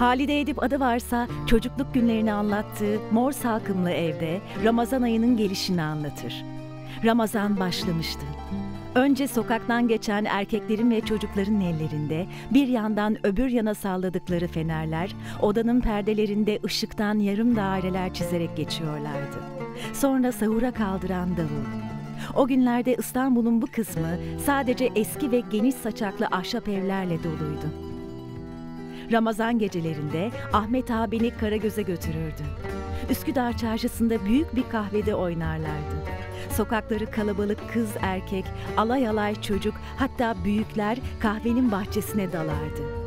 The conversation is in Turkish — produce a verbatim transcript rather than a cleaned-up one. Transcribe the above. Halide Edib Adıvar'sa çocukluk günlerini anlattığı Mor Salkımlı Evde Ramazan ayının gelişini anlatır. Ramazan başlamıştı. Önce sokaktan geçen erkeklerin ve çocukların ellerinde bir yandan öbür yana salladıkları fenerler, odanın perdelerinde ışıktan yarım daireler çizerek geçiyorlardı. Sonra sahura kaldıran davul. O günlerde İstanbul'un bu kısmı sadece eski ve geniş saçaklı ahşap evlerle doluydu. Ramazan gecelerinde Ahmet Ağa beni Karagöz'e götürürdü. Üsküdar çarşısında büyük bir kahvede oynarlardı. Sokakları kalabalık, kız erkek, alay alay çocuk, hatta büyükler kahvenin bahçesine dalardı.